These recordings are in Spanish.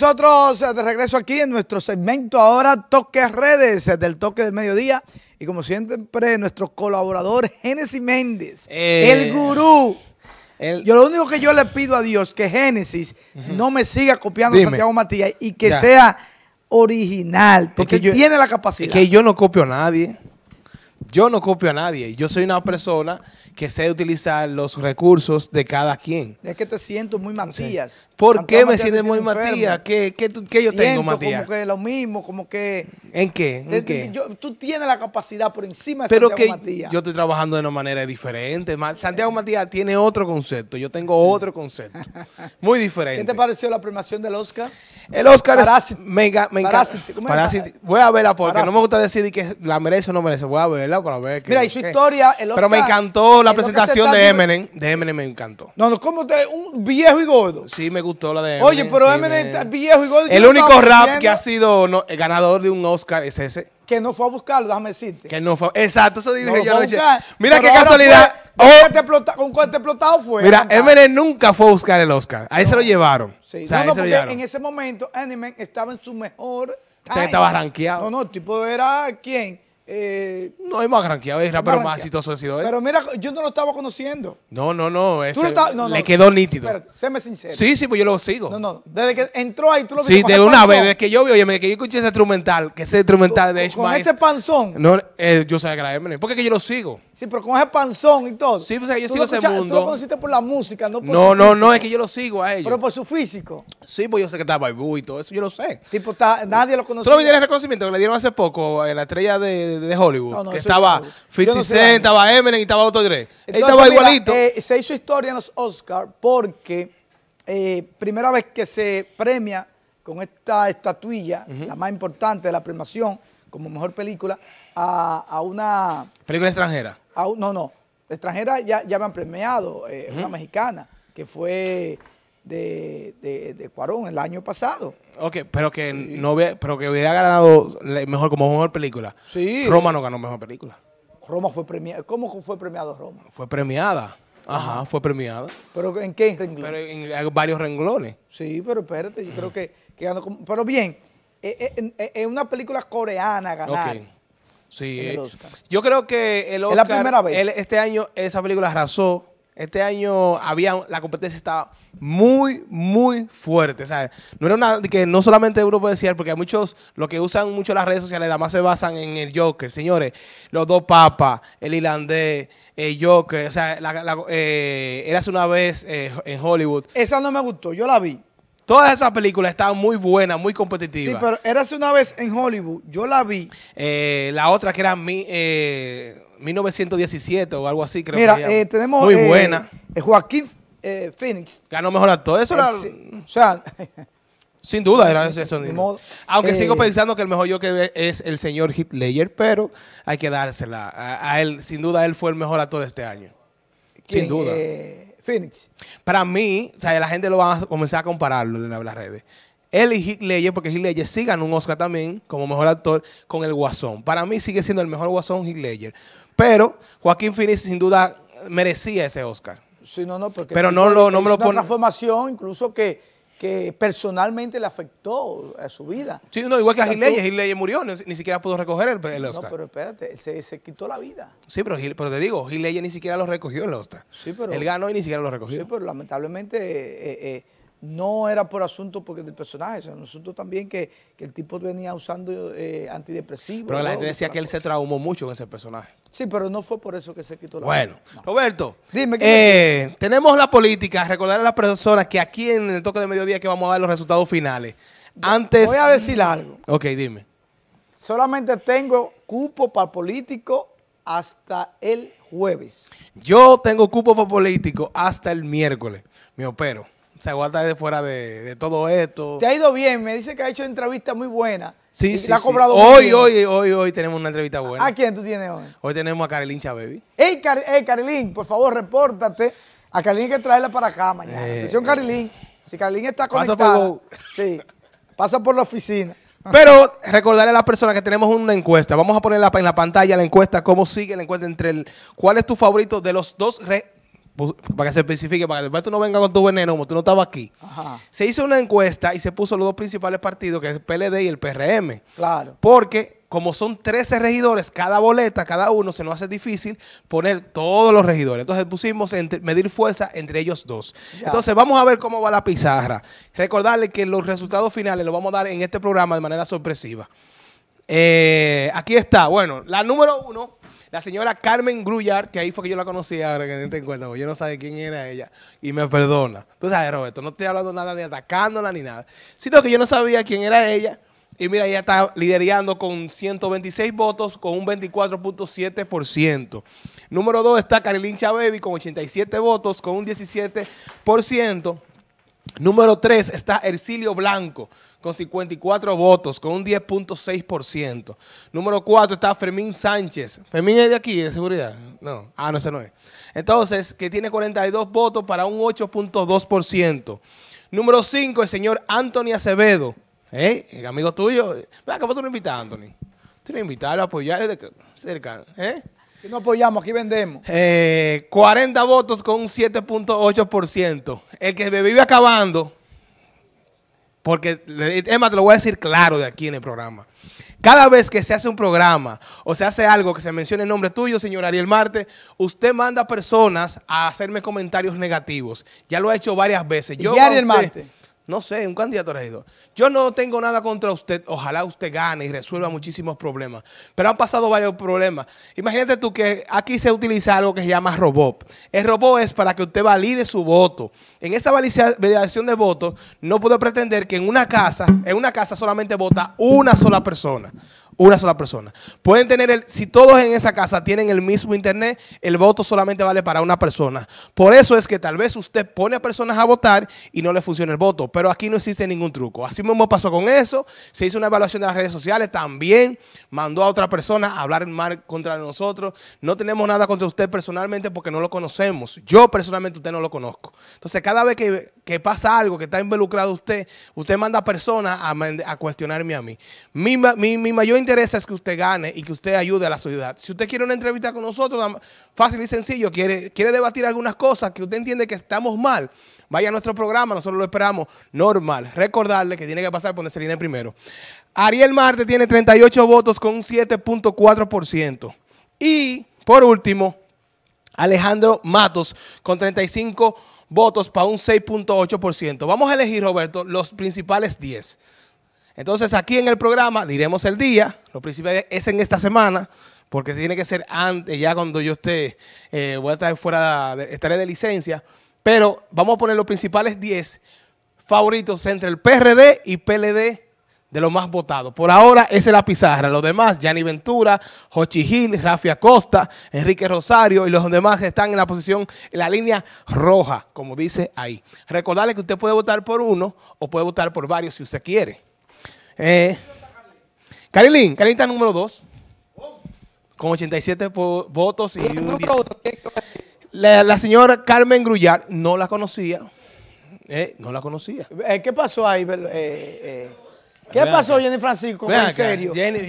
nosotros de regreso aquí en nuestro segmento ahora Toque Redes, del Toque del Mediodía. Y como siempre, nuestro colaborador Génesis Méndez, el gurú. Yo lo único que yo le pido a Dios, que Génesis no me siga copiando Santiago Matías y que sea original, porque tiene la capacidad. Que yo no copio a nadie. Yo no copio a nadie. Yo soy una persona que sé utilizar los recursos de cada quien. Es que te siento muy Matías. Sí. ¿Por qué me sientes muy Matías? ¿Qué yo tengo, Matías? Como que lo mismo, como que... ¿En qué? ¿En qué? Tú tienes la capacidad por encima de Santiago Matías. Pero que yo estoy trabajando de una manera diferente. Santiago Matías tiene otro concepto. Yo tengo otro concepto. Muy diferente. ¿Qué te pareció la premiación del Oscar? El Oscar es... Me encanta. Voy a verla porque no me gusta decir que la merece o no merece. Voy a verla para ver qué... Mira, y su historia... Pero me encantó la presentación de Eminem. De Eminem me encantó. No, no, ¿cómo usted? Un viejo y gordo. Sí, me gustó la de Eminem. Oye, pero sí, Eminem es viejo y gordo. El único rap que ha sido ganador de un Oscar es ese. Que no fue a buscarlo, déjame decirte. Que no fue. Exacto, eso dije no yo. Mira qué casualidad. Fue, con cuarto explotado fue. Mira, Eminem nunca fue a buscar el Oscar. Ahí no, se lo llevaron. Sí. O sea, no, porque en ese momento Eminem estaba en su mejor time. Estaba rankeado. No, no, el tipo era quien... no es más rankeado, es rapero más exitoso ha sido él. Pero mira, yo no lo estaba conociendo. No, no, no. Ese le quedó nítido. Espérate, séme sincero. Sí, sí, pues yo lo sigo. No, no. Desde que entró ahí, tú lo viste. Sí, de una vez, desde que yo vi, oye, desde que yo escuché ese instrumental, que ese instrumental de H-Mile. Con ese panzón. No, yo sabía que era Eminem. Porque que yo lo sigo. Sí, pero con ese panzón y todo. Sí, pues yo sigo ese mundo. Tú lo conociste por la música, no por su físico. No, no, no, es que yo lo sigo a ellos. Pero por su físico. Sí, pues yo sé que está Baibú y todo eso, yo lo sé. Tipo, nadie lo conocía. ¿Tú no tienes reconocimiento que le dieron hace poco en la estrella de Hollywood? No, no, que estaba 50 Cent, estaba Eminem y estaba Otto Dre. Él estaba igualito. Se hizo historia en los Oscars porque primera vez que se premia con esta estatuilla, la más importante de la premiación, como mejor película, a una... ¿Película extranjera? No, no. Extranjera ya me han premiado, una mexicana, que fue... De Cuarón el año pasado. Ok, pero que no pero que hubiera ganado mejor como mejor película. Sí. Roma no ganó mejor película. Roma fue premiada. ¿Cómo fue premiado Roma? Fue premiada. Ajá, fue premiada. ¿Pero en qué renglón? Pero en varios renglones. Sí, pero espérate, yo creo que ganó como, pero bien, es una película coreana ganar. Okay. Sí. El Oscar. Yo creo que el Oscar, es la primera vez. Este año esa película arrasó. Este año la competencia estaba muy, muy fuerte. ¿Sabes? No era una que no solamente uno puede decir, porque hay muchos, los que usan mucho las redes sociales, además se basan en el Joker. Señores, los dos papas, el irlandés, el Joker. O sea, Érase una vez en Hollywood. Esa no me gustó, yo la vi. Todas esas películas estaban muy buenas, muy competitivas. Sí, pero Érase una vez en Hollywood, yo la vi. La otra que era 1917 o algo así, creo. Mira, que tenemos muy buena. Joaquín Phoenix ganó mejor actor. Eso era, o sea, sin duda era eso. Aunque sigo pensando que el mejor Joker es el señor Heath Ledger, pero hay que dársela a él. Sin duda él fue el mejor actor de este año. ¿Quién? Sin duda Phoenix. Para mí, o sea, la gente lo va a comenzar a compararlo en las redes. Él y Heath Ledger, porque Heath Ledger sí ganó un Oscar también como mejor actor con el Guasón. Para mí sigue siendo el mejor Guasón Heath Ledger. Pero Joaquín Phoenix sin duda merecía ese Oscar. Sí, no, no, porque pero no me lo pone. Una transformación incluso que personalmente le afectó a su vida. Sí, no, igual que a Heath Ledger. Heath Ledger murió, ni siquiera pudo recoger el Oscar. No, pero espérate, se quitó la vida. Sí, pero te digo, Heath Ledger ni siquiera lo recogió el Oscar. Sí, pero él ganó y ni siquiera lo recogió. Sí, pero lamentablemente... no era por asunto porque del personaje, sino asunto también que el tipo venía usando antidepresivos. Pero la gente decía que él se traumó mucho en ese personaje. Sí, pero no fue por eso que se quitó la vida. Bueno, no. Roberto, dime que tenemos la política. Recordar a las personas que aquí en el Toque de Mediodía que vamos a dar los resultados finales. Antes voy a decir algo. Ok, dime. Solamente tengo cupo para político hasta el jueves. Yo tengo cupo para político hasta el miércoles. Me opero. Se aguanta de fuera de todo esto. Te ha ido bien, me dice que ha hecho entrevistas muy buenas. Sí, sí, la ha cobrado sí. Hoy tenemos una entrevista buena. ¿A quién tú tienes hoy? Hoy tenemos a Carolin Chahabi. ¡Ey, Carolin! Por favor, repórtate. A Carolin hay que traerla para acá mañana. Atención, Carolin. Si Carolin está conectada, sí, pasa por la oficina. Pero recordarle a las personas que tenemos una encuesta. Vamos a poner en la pantalla la encuesta, cómo sigue la encuesta entre cuál es tu favorito de los dos para que se especifique, para que después tú no vengas con tu veneno como tú no estabas aquí. Ajá. Se hizo una encuesta y se puso los dos principales partidos, que es el PLD y el PRM. Claro. Porque como son 13 regidores, cada boleta, cada uno, se nos hace difícil poner todos los regidores. Entonces pusimos medir fuerza entre ellos dos. Ya. Entonces vamos a ver cómo va la pizarra. Recordarle que los resultados finales los vamos a dar en este programa de manera sorpresiva. Aquí está. Bueno, la número uno, la señora Carmen Grullón, que ahí fue que yo la conocí ahora que no te encuentras, yo no sabía quién era ella y me perdona. Tú sabes, Roberto, no estoy hablando nada ni atacándola ni nada, sino que yo no sabía quién era ella. Y mira, ella está liderando con 126 votos, con un 24.7%. Número 2 está Carolin Chahabi con 87 votos, con un 17%. Número 3 está Ercilio Blanco con 54 votos, con un 10.6%. Número 4 está Fermín Sánchez. ¿Fermín es de aquí, de seguridad? No. Ah, no, ese no es. Entonces, que tiene 42 votos para un 8.2%. Número 5, el señor Anthony Acevedo. Amigo tuyo. ¿Cómo tú no invitas a Anthony? Tú no invitas a apoyar cerca. Que no apoyamos, aquí vendemos. 40 votos con un 7.8%. El que me vive acabando, porque Emma te lo voy a decir claro de aquí en el programa. Cada vez que se hace un programa o se hace algo que se mencione el nombre tuyo, señor Ariel Marte, usted manda personas a hacerme comentarios negativos. Ya lo ha hecho varias veces. ¿Y Ariel Marte? No sé, un candidato a regidor. Yo no tengo nada contra usted. Ojalá usted gane y resuelva muchísimos problemas. Pero han pasado varios problemas. Imagínate tú que aquí se utiliza algo que se llama robot. El robot es para que usted valide su voto. En esa validación de votos, no puedo pretender que en una casa solamente vota una sola persona. Una sola persona. Pueden tener, si todos en esa casa tienen el mismo internet, el voto solamente vale para una persona. Por eso es que tal vez usted pone a personas a votar y no le funciona el voto. Pero aquí no existe ningún truco. Así mismo pasó con eso. Se hizo una evaluación de las redes sociales. También mandó a otra persona a hablar mal contra nosotros. No tenemos nada contra usted personalmente porque no lo conocemos. Yo personalmente usted no lo conozco. Entonces cada vez que pasa algo que está involucrado usted, usted manda a personas a cuestionarme a mí. Mi mayor interés es que usted gane y que usted ayude a la sociedad. Si usted quiere una entrevista con nosotros, fácil y sencillo, quiere debatir algunas cosas que usted entiende que estamos mal, vaya a nuestro programa, nosotros lo esperamos normal. Recordarle que tiene que pasar por donde se viene primero. Ariel Marte tiene 38 votos con un 7.4%. Y, por último, Alejandro Matos con 35 votos para un 6.8%. Vamos a elegir, Roberto, los principales 10. Entonces, aquí en el programa diremos el día, lo principal es en esta semana, porque tiene que ser antes, ya cuando yo esté, voy a estar fuera, estaré de licencia, pero vamos a poner los principales 10 favoritos entre el PRD y PLD de los más votados. Por ahora, esa es la pizarra. Los demás, Gianni Ventura, Jochi Gil, Rafia Costa, Enrique Rosario y los demás están en la posición, en la línea roja, como dice ahí. Recordarle que usted puede votar por uno o puede votar por varios si usted quiere. Carolin está número 2 con 87 votos y un 10. La señora Carmen Grullón no la conocía, ¿Qué pasó ahí? ¿Qué pasó, Jenny Francisco? En serio, Jenny,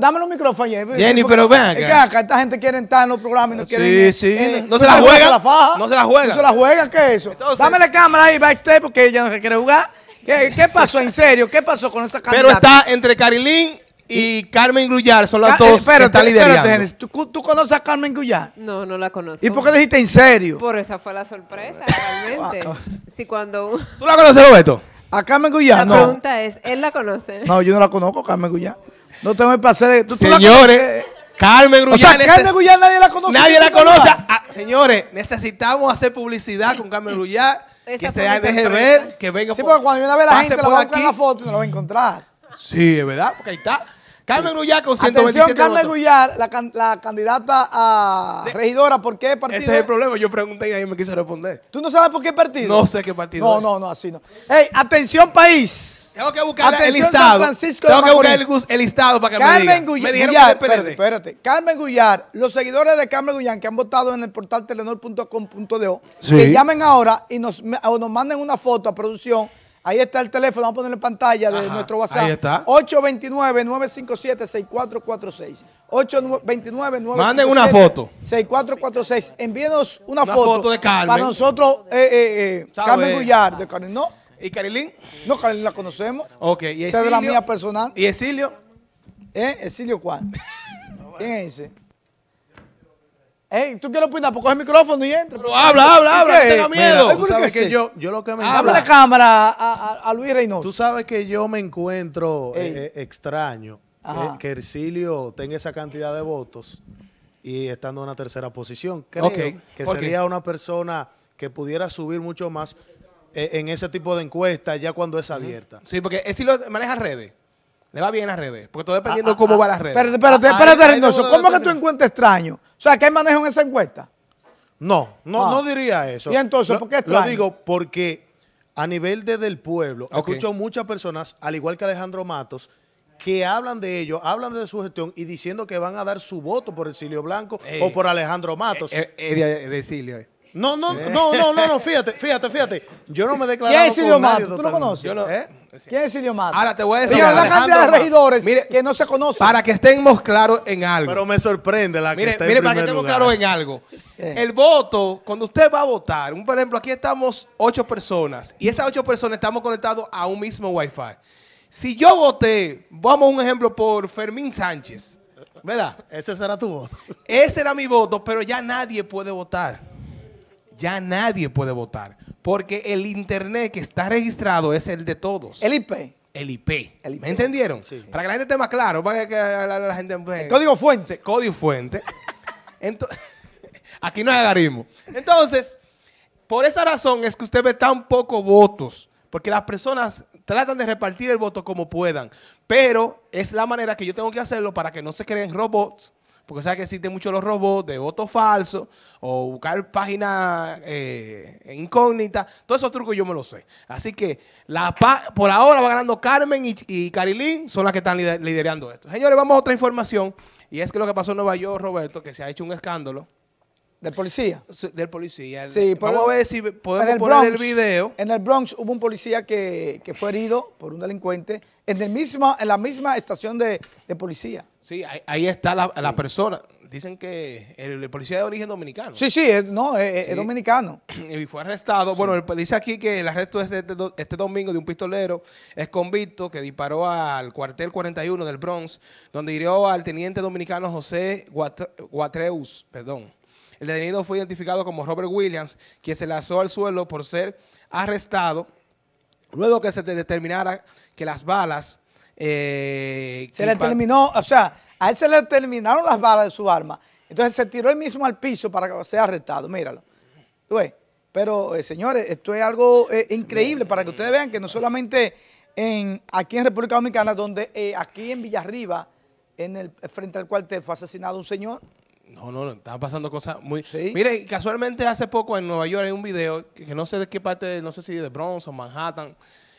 dame los micrófonos, Jenny, pero vean acá, esta gente quiere entrar en los programas y no quiere. No se la juega, no se la juega, no se la juega, ¿qué es eso? Dame la cámara ahí, backstage, porque ella no quiere jugar. ¿Qué pasó? En serio, ¿qué pasó con esa candidata? Pero está entre Carolin y Carmen Grullón, son las dos que están liderando. ¿Tú conoces a Carmen Grullón? No, no la conozco. ¿Y por qué dijiste en serio? Por esa fue la sorpresa, realmente. Sí, cuando... ¿Tú la conoces, Roberto? ¿A Carmen Grullón? La pregunta es, ¿él la conoce? No, yo no la conozco, Carmen Grullón. No tengo el placer de... Señores... Carmen Grullón. O sea, Carmen Grullón nadie la conoce. Nadie la conoce. Ah, señores, necesitamos hacer publicidad con Carmen Grullón. Que se deje ver, que venga. Sí, porque cuando viene a ver la gente, la va a buscar la foto y no la va a encontrar. Sí, es verdad, porque ahí está. Carmen Grullón con 127 votos. Carmen Grullón, la candidata a regidora, ¿por qué partido? Ese es el problema, yo pregunté y ahí me quise responder. ¿Tú no sabes por qué partido? No sé qué partido. No, no, no, así no. Ey, atención país. Tengo que buscar el listado. Tengo que buscar el listado para que Carmen me diga. Espérate. Carmen Grullón, los seguidores de Carmen Grullón que han votado en el portal telenor.com.do, que llamen ahora y nos manden una foto a producción Ahí está el teléfono, vamos a ponerlo en pantalla de nuestro WhatsApp. Ahí está. 829-957-6446. 829-957-6446. Manden una foto. 6446. Envíenos una foto de Carmen. Para nosotros, Carmen Grullón, de Carmen, ¿no? ¿Y Carolin? No, Carolin la conocemos. Ok. ¿Y Ercilio? Esa es la mía personal. ¿Y Ercilio? ¿Eh? ¿Ercilio cuál? ¿Quién es ese? Ey, ¿tú quieres opinar? Pues coge el micrófono y entra. Pero habla, no tenga miedo. Mira, tú sabes que yo lo que me encuentro... Habla la cámara a Luis Reynoso. Tú sabes que yo me encuentro extraño que Ercilio tenga esa cantidad de votos y estando en una tercera posición. Creo que sería una persona que pudiera subir mucho más en ese tipo de encuestas ya cuando es abierta. Sí, porque Ercilio maneja redes. Le va bien las redes, porque todo dependiendo de cómo va las redes. Espérate, Reynoso, ¿cómo que tú encuentras extraño? O sea, ¿qué hay manejo en esa encuesta? No diría eso. ¿Y entonces por qué extraño? Lo digo porque a nivel del pueblo, escucho muchas personas, al igual que Alejandro Matos, que hablan de ellos, hablan de su gestión y diciendo que van a dar su voto por Ercilio Blanco o por Alejandro Matos. No, fíjate. Yo no me he declarado. ¿Quién es Ercilio Matos? ¿Tú lo conoces? Yo no. ¿Quién es Ercilio Matos? Ahora te voy a decir. Mira, la cantidad de regidores que no se conocen. Para que estemos claros en algo. Pero me sorprende la que está en primer lugar. Para que estemos claros en algo. El voto, cuando usted va a votar, por ejemplo, aquí estamos 8 personas y esas 8 personas estamos conectados a un mismo Wi-Fi. Si yo voté, vamos a un ejemplo por Fermín Sánchez, ¿verdad? Ese será tu voto. Ese era mi voto, pero ya nadie puede votar. Ya nadie puede votar. Porque el internet que está registrado es el de todos. El IP. El IP. ¿Me entendieron? Sí. Para que la gente esté más claro. Para que la gente... El código fuente. Código fuente. Entonces, aquí nos agarrimos. Entonces, por esa razón es que usted ve tan pocos votos. Porque las personas tratan de repartir el voto como puedan. Pero es la manera que yo tengo que hacerlo para que no se creen robots. Porque sabes que existen muchos los robots de votos falsos o buscar páginas incógnitas. Todos esos trucos yo me los sé. Así que por ahora va ganando Carmen y Carolin, son las que están liderando esto. Señores, vamos a otra información. Y es que lo que pasó en Nueva York, Roberto, que se ha hecho un escándalo. ¿Del policía? Del policía. Sí, vamos a ver si podemos poner el video. En el Bronx hubo un policía que fue herido por un delincuente en la misma estación de policía. Sí, ahí está la persona. Dicen que el policía de origen dominicano. Sí, es dominicano. Y fue arrestado. Sí. Bueno, dice aquí que el arresto es este domingo de un pistolero exconvicto que disparó al cuartel 41 del Bronx, donde hirió al teniente dominicano José Watreus, El detenido fue identificado como Robert Williams, quien se lanzó al suelo por ser arrestado luego que se determinara que las balas... se le terminó, o sea, a él se le terminaron las balas de su arma. Entonces se tiró él mismo al piso para que sea arrestado. Míralo. ¿Tú ves? Pero, señores, esto es algo increíble para que ustedes vean que no solamente aquí en República Dominicana, donde aquí en Villarriba, frente al cuartel fue asesinado un señor. No, estaban pasando cosas muy... ¿Sí? Miren, casualmente hace poco en Nueva York hay un video, que no sé de qué parte, no sé si de Bronx o Manhattan,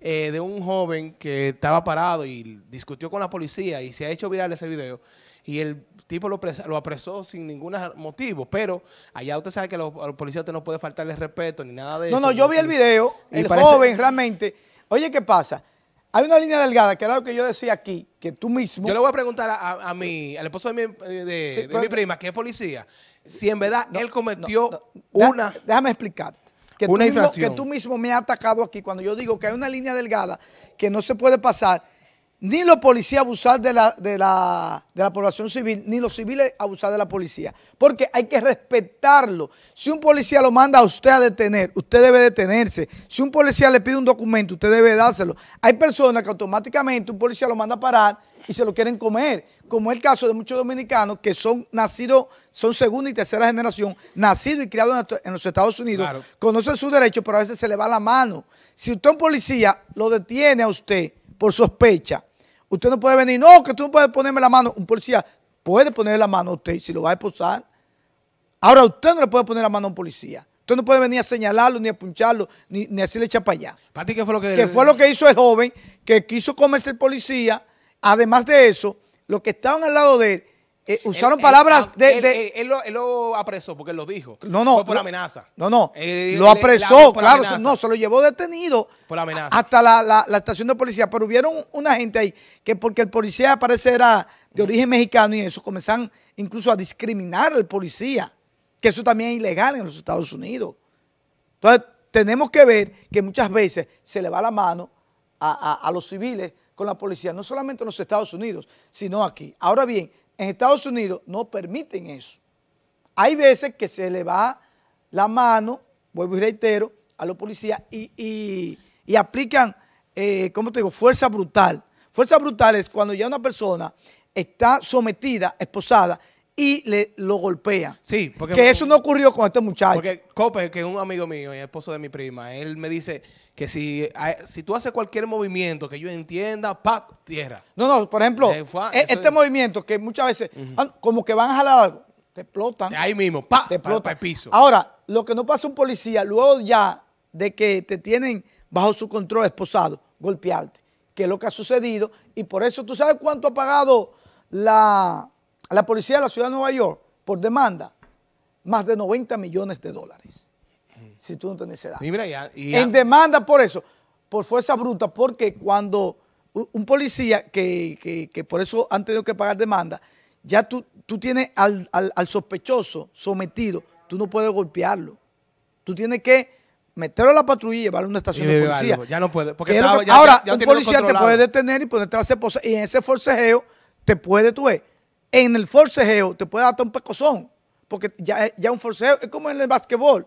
de un joven que estaba parado y discutió con la policía y se ha hecho viral ese video. Y el tipo lo apresó sin ningún motivo, pero allá usted sabe que a los policías usted no puede faltarle respeto ni nada de eso. No, yo vi el video, el joven realmente... Oye, ¿qué pasa? Hay una línea delgada, que era lo que yo decía aquí, que tú mismo... Yo le voy a preguntar al esposo de mi prima, que es policía, si en verdad él cometió una... Déjame explicarte. Una infracción. Que tú mismo me has atacado aquí cuando yo digo que hay una línea delgada que no se puede pasar, ni los policías abusar de la población civil, ni los civiles abusar de la policía. Porque hay que respetarlo. Si un policía lo manda a usted a detener, usted debe detenerse. Si un policía le pide un documento, usted debe dárselo. Hay personas que automáticamente un policía lo manda a parar y se lo quieren comer. Como es el caso de muchos dominicanos que son segunda y tercera generación, nacidos y criados en los Estados Unidos, claro. Conocen sus derechos, pero a veces se le va la mano. Si usted un policía lo detiene a usted por sospecha, usted no puede venir, no, que tú no puedes ponerme la mano. Un policía puede ponerle la mano a usted si lo va a esposar. Ahora usted no le puede poner la mano a un policía. Usted no puede venir a señalarlo, ni a puncharlo, ni a decirle echa para allá. ¿Para ti qué fue lo que... Que fue lo que hizo el joven, que quiso comerse el policía. Además de eso, los que estaban al lado de él Usaron palabras de... Él lo apresó porque él lo dijo. No, no. Fue por amenaza. No, no. Lo apresó, claro. No, se lo llevó detenido. Por amenaza. Hasta la estación de policía. Pero hubieron una gente ahí que porque el policía parece era de origen mexicano y eso comenzaron incluso a discriminar al policía. Que eso también es ilegal en los Estados Unidos. Entonces, tenemos que ver que muchas veces se le va la mano a los civiles con la policía. No solamente en los Estados Unidos, sino aquí. Ahora bien... En Estados Unidos no permiten eso. Hay veces que se le va la mano, vuelvo y reitero, a los policías y aplican, ¿cómo te digo?, fuerza brutal. Fuerza brutal es cuando ya una persona está sometida, esposada, y lo golpea. Sí, porque... Que eso no ocurrió con este muchacho. Porque Cope, que es un amigo mío y el esposo de mi prima, él me dice... Que si tú haces cualquier movimiento que yo entienda, ¡pap! Tierra. No, no, por ejemplo, movimiento que muchas veces, como que van a jalar algo, te explotan. Ahí mismo, ¡pap! Te explotan el piso. Ahora, lo que no pasa un policía, luego ya de que te tienen bajo su control esposado, golpearte, que es lo que ha sucedido. Y por eso, ¿tú sabes cuánto ha pagado la policía de la ciudad de Nueva York por demanda? Más de 90 millones de dólares. Si tú no tenés edad. Y mira, ya. En demanda por eso, por fuerza bruta, porque cuando un policía que por eso han tenido que pagar demanda, ya tú tienes al sospechoso sometido, tú no puedes golpearlo. Tú tienes que meterlo a la patrulla y llevarlo a una estación de policía. Algo. Ya no puede. Porque ahora un policía te puede detener y ponerte a las esposas y en ese forcejeo te puede, en el forcejeo te puede dar hasta un pecozón, porque ya un forcejeo es como en el básquetbol.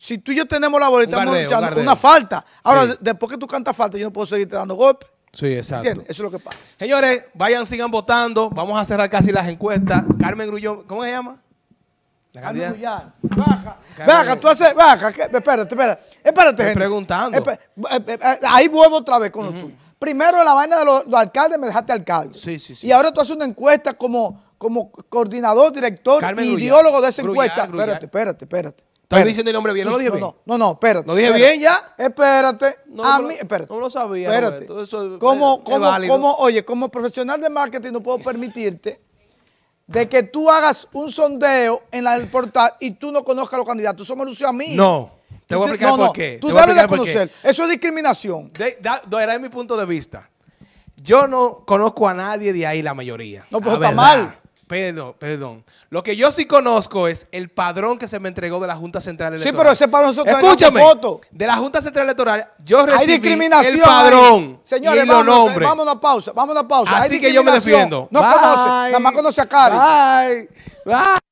Si tú y yo tenemos la bola y estamos luchando, una falta. Ahora, después que tú cantas falta, yo no puedo seguirte dando golpes. Sí, exacto. ¿Entiendes? Eso es lo que pasa. Señores, vayan, sigan votando. Vamos a cerrar casi las encuestas. Carmen Grullón, ¿cómo se llama? Carmen Grullón. Baja, tú haces, baja. Espérate, gente. Estoy preguntando. Ahí vuelvo otra vez con lo tuyo. Primero, la vaina de los alcaldes, me dejaste alcalde. Sí. Y ahora tú haces una encuesta como coordinador, director, ideólogo de esa encuesta. Espérate. ¿Estás diciendo el nombre bien? ¿No lo dije bien? No, espérate. ¿Lo dije bien ya? Espérate. Espérate. No lo sabía. Espérate. Como profesional de marketing no puedo permitirte de que tú hagas un sondeo en el portal y tú no conozcas a los candidatos. Eso me luce a mí. No. Te voy a explicar por qué. Tú debes de conocer. Eso es discriminación. Era mi punto de vista. Yo no conozco a nadie de ahí, la mayoría. No, pues está mal. Perdón. Lo que yo sí conozco es el padrón que se me entregó de la Junta Central Electoral. Sí, pero ese padrón se trae una foto. De la Junta Central Electoral, yo recibí el padrón. Señores, vamos a una pausa. Así que yo me defiendo. No conoce, nada más conoce a Cari. Bye.